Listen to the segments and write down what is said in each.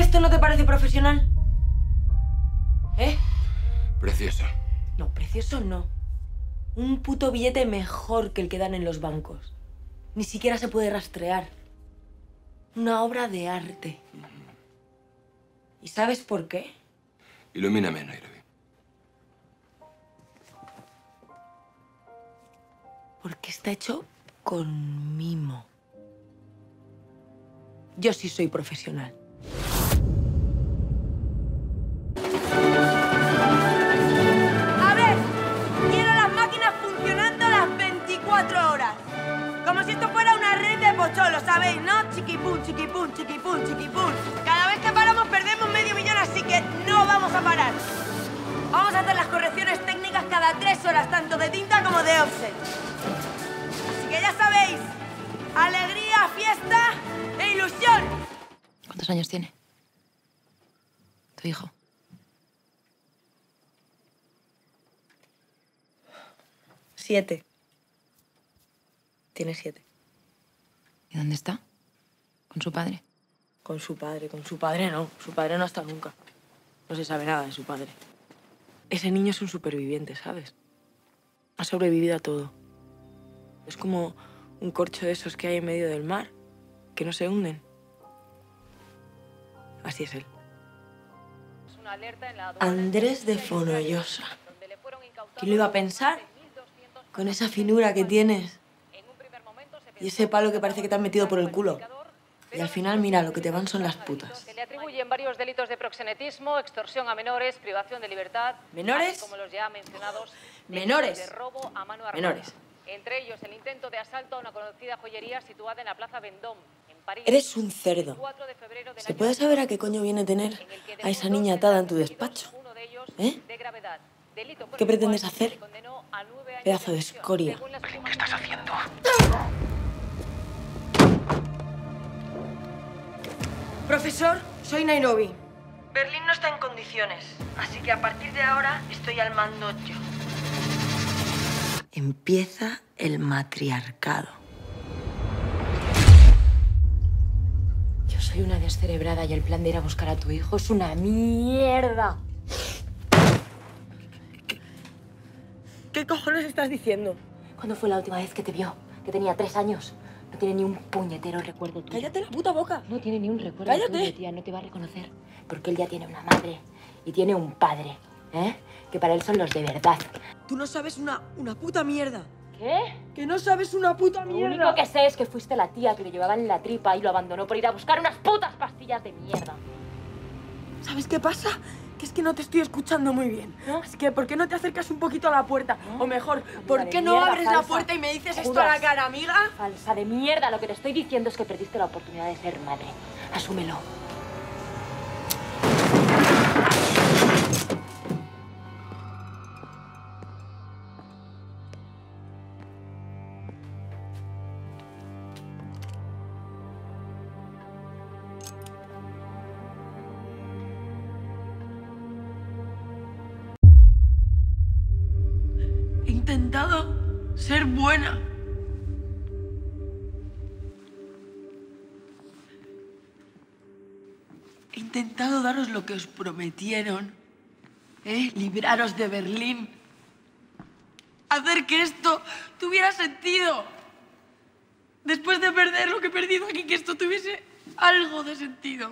esto no te parece profesional? ¿Eh? Precioso. No, precioso no. Un puto billete mejor que el que dan en los bancos. Ni siquiera se puede rastrear. Una obra de arte. ¿Y sabes por qué? Ilumíname, Nairobi. Porque está hecho con mimo. Yo sí soy profesional. A ver, quiero las máquinas funcionando las 24 horas. Como si esto fuera una red de pocholos, ¿sabéis, no? Chiquipum, chiquipum, chiquipum, chiquipum. Cada vez que paramos perdemos $500,000, así que no vamos a parar. Vamos a hacer las correcciones técnicas cada 3 horas, tanto de tinta como de offset. Así que ya sabéis, alegría, fiesta... ¡E ilusión! ¿Cuántos años tiene tu hijo? Siete. Tiene 7. ¿Y dónde está? ¿Con su padre? Con su padre, no. Su padre no ha estado nunca. No se sabe nada de su padre. Ese niño es un superviviente, ¿sabes? Ha sobrevivido a todo. Es como un corcho de esos que hay en medio del mar, que no se hunden. Así es él. Andrés de Fonollosa. ¿Quién lo iba a pensar? Con esa finura que tienes y ese palo que parece que te han metido por el culo. Y al final, mira, lo que te van son las putas. Se le atribuyen varios delitos de proxenetismo, extorsión a menores, privación de libertad... ¿Menores? Como los ya mencionados... ¡Menores! ...de robo a mano armada. Menores. Entre ellos, el intento de asalto a una conocida joyería situada en la Plaza Vendôme. Eres un cerdo. ¿Se puede saber a qué coño viene tener a esa niña atada en tu despacho? ¿Eh? ¿Qué pretendes hacer? Pedazo de escoria. ¿Qué estás haciendo? Profesor, soy Nairobi. Berlín no está en condiciones, así que a partir de ahora estoy al mando yo. Empieza el matriarcado. Soy una descerebrada y el plan de ir a buscar a tu hijo es una mierda. ¿Qué cojones estás diciendo? ¿Cuándo fue la última vez que te vio? Que tenía 3 años. No tiene ni un puñetero recuerdo tuyo. ¡Cállate la puta boca! No tiene ni un recuerdo tuyo, tía. No te va a reconocer. Porque él ya tiene una madre y tiene un padre, ¿eh? Que para él son los de verdad. Tú no sabes una puta mierda. ¿Qué? Que no sabes una puta mierda. Lo único que sé es que fuiste la tía que lo llevaba en la tripa y lo abandonó por ir a buscar unas putas pastillas de mierda. ¿Sabes qué pasa? Que es que no te estoy escuchando muy bien. ¿No? Así que, ¿por qué no te acercas un poquito a la puerta? ¿No? O mejor, ¿por qué no abres la puerta y me dices esto a la cara, amiga? Falsa de mierda. Lo que te estoy diciendo es que perdiste la oportunidad de ser madre. Asúmelo. He intentado ser buena. He intentado daros lo que os prometieron, ¿eh? Libraros de Berlín. Hacer que esto tuviera sentido. Después de perder lo que he perdido aquí, que esto tuviese algo de sentido.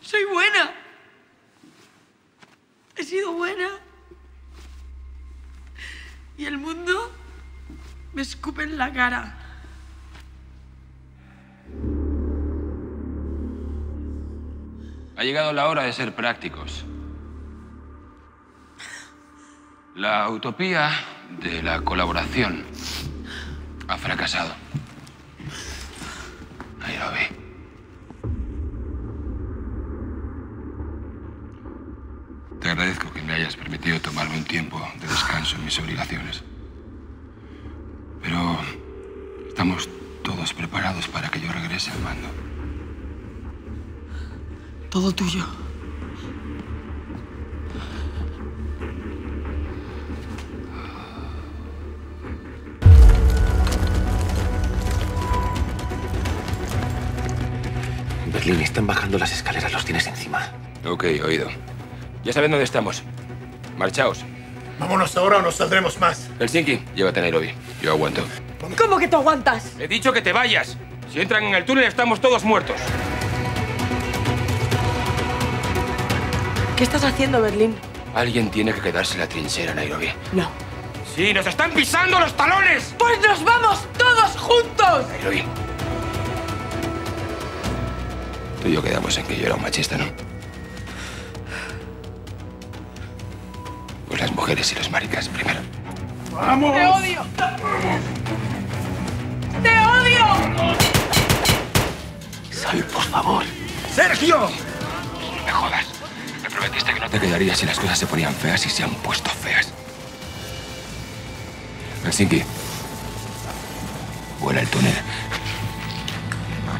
Soy buena. He sido buena. Y el mundo me escupe en la cara. Ha llegado la hora de ser prácticos. La utopía de la colaboración ha fracasado. Nairobi. Te agradezco que me hayas permitido tomarme un tiempo de descanso en mis obligaciones. Pero estamos todos preparados para que yo regrese al mando. Todo tuyo. Berlín, están bajando las escaleras, los tienes encima. Ok, oído. Ya saben dónde estamos. Marchaos. Vámonos ahora o nos saldremos más. Helsinki, llévate a Nairobi. Yo aguanto. ¿Cómo que tú aguantas? He dicho que te vayas. Si entran en el túnel, estamos todos muertos. ¿Qué estás haciendo, Berlín? Alguien tiene que quedarse en la trinchera, Nairobi. No. ¡Sí, nos están pisando los talones! ¡Pues nos vamos todos juntos! Nairobi. Tú y yo quedamos en que yo era un machista, ¿no? Pues las mujeres y los maricas primero. ¡Vamos! ¡Te odio! ¡Vamos! ¡Te odio! Sal, por favor. ¡Sergio! No me jodas. Me prometiste que no te quedarías si las cosas se ponían feas y se han puesto feas. Helsinki. Vuela el túnel.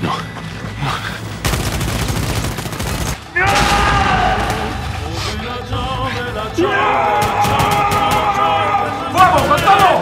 No. No. ¡Vamos, matalo!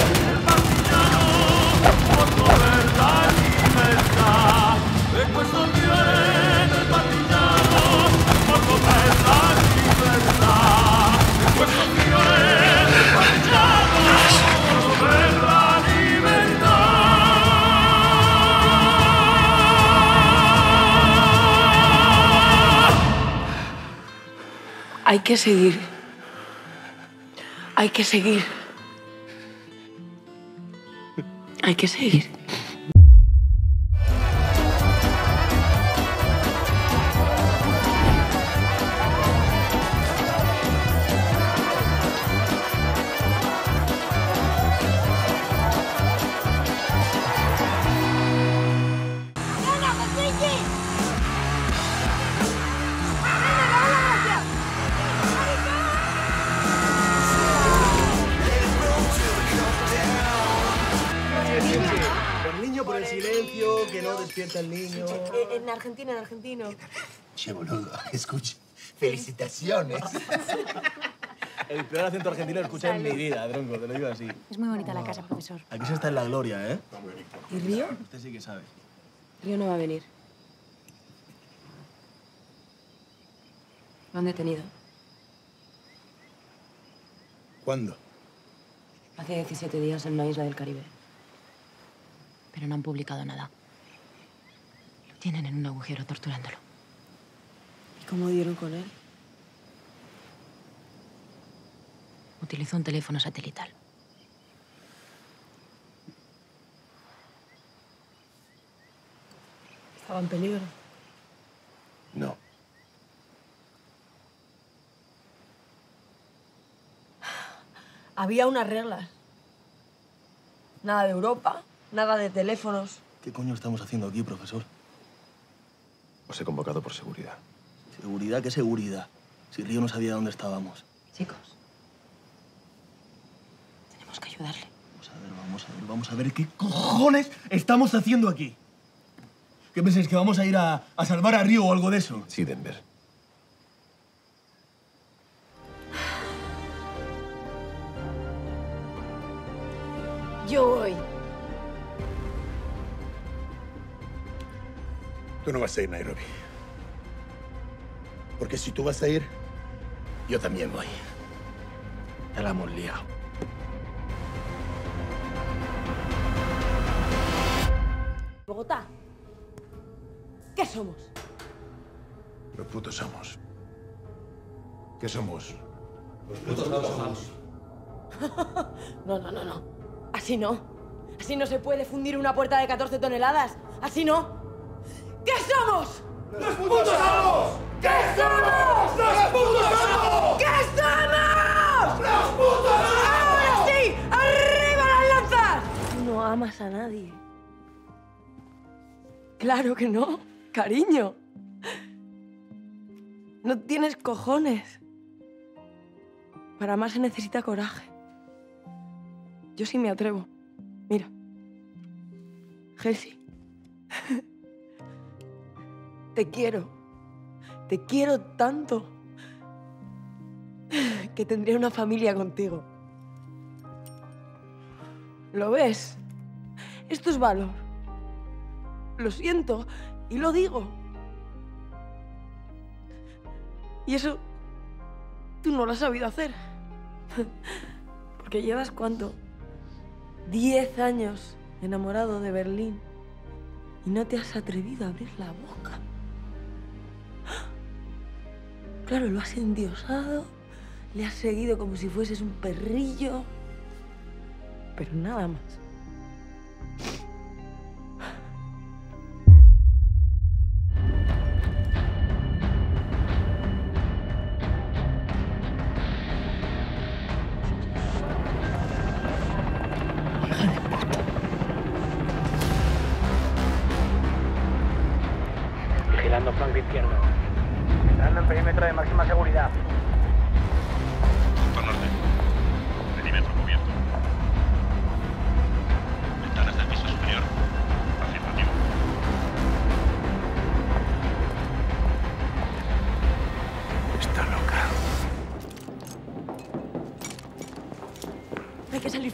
Hay que seguir. Hay que seguir. Hay que seguir. Al niño. En Argentina, en argentino. Che, boludo, escucha. Felicitaciones. El peor acento argentino lo escuché en mi vida, Dronco, te lo digo así. Es muy bonita la casa, profesor. Aquí se está en la gloria, ¿eh? ¿Y Río? Usted sí que sabe. Río no va a venir. Lo han detenido. ¿Cuándo? Hace 17 días en una isla del Caribe. Pero no han publicado nada. Tienen en un agujero torturándolo. ¿Y cómo dieron con él? Utilizó un teléfono satelital. ¿Estaba en peligro? No. Había unas reglas. Nada de Europa, nada de teléfonos. ¿Qué coño estamos haciendo aquí, profesor? Os he convocado por seguridad. ¿Seguridad? ¿Qué seguridad? Si Río no sabía dónde estábamos. Chicos, tenemos que ayudarle. Vamos a ver qué cojones estamos haciendo aquí. ¿Qué pensáis, que vamos a ir a salvar a Río o algo de eso? Sí, Denver. Yo voy. Tú no vas a ir, Nairobi. Porque si tú vas a ir, yo también voy. Ya la hemos liado. Bogotá. ¿Qué somos? Los putos somos. ¿Qué somos? Los putos no somos. No. Así no. Así no se puede fundir una puerta de 14 toneladas. Así no. ¿Qué somos? ¡Los putos somos! ¿Qué somos? ¡Los putos somos! ¿Qué somos? ¡Los putos somos! ¡Ahora sí! ¡Arriba las lanzas! No amas a nadie. Claro que no, cariño. No tienes cojones. Para amar se necesita coraje. Yo sí me atrevo. Mira. Helsinki. Te quiero tanto que tendría una familia contigo. ¿Lo ves? Esto es valor. Lo siento y lo digo. Y eso tú no lo has sabido hacer. Porque llevas, ¿cuánto? 10 años enamorado de Berlín y no te has atrevido a abrir la boca. Claro, lo has endiosado, le has seguido como si fueses un perrillo, pero nada más.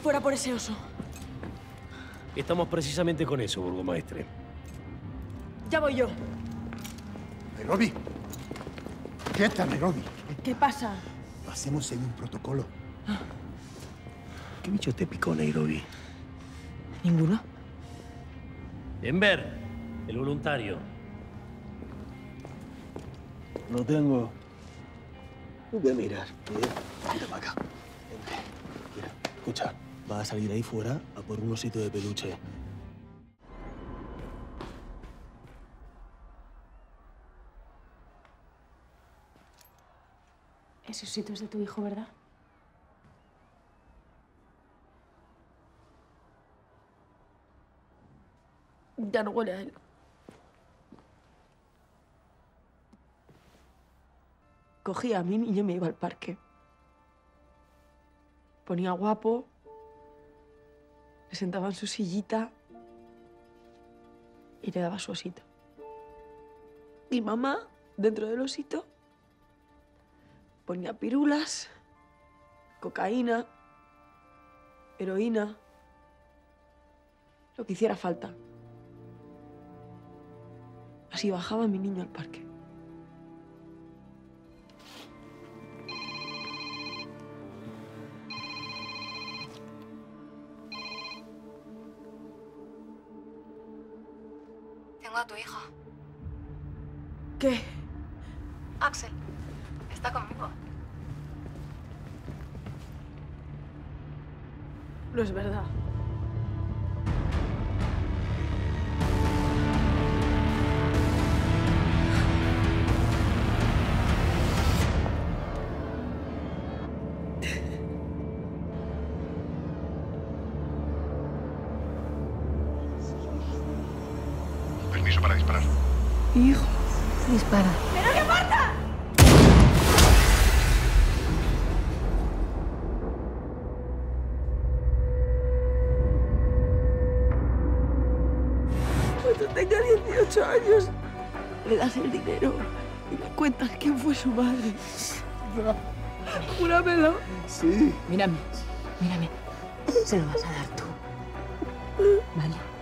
Fuera por ese oso. Estamos precisamente con eso, burgomaestre. Ya voy yo. Nairobi. Quieta, Nairobi. ¿Qué pasa? Pasemos en un protocolo. Ah. ¿Qué bicho te picó, Nairobi? Ninguno. Denver, el voluntario. Lo tengo. ¿Tú qué miras? Mira para acá. Mira, escucha. Va a salir ahí fuera a por un osito de peluche. Ese osito es de tu hijo, ¿verdad? Ya no huele a él. Cogía a mí y yo me iba al parque. Ponía guapo. Le sentaba en su sillita y le daba su osito. Y mamá, dentro del osito, ponía pirulas, cocaína, heroína, lo que hiciera falta. Así bajaba mi niño al parque. A tu hijo. ¿Qué? Axel, está conmigo. No es verdad. Para disparar. Hijo, dispara. ¡Pero qué pasa! Cuando tenga 18 años, le das el dinero y me cuentas quién fue su madre. No. Júramelo. Sí. Mírame, mírame. Se lo vas a dar tú. ¿Vale?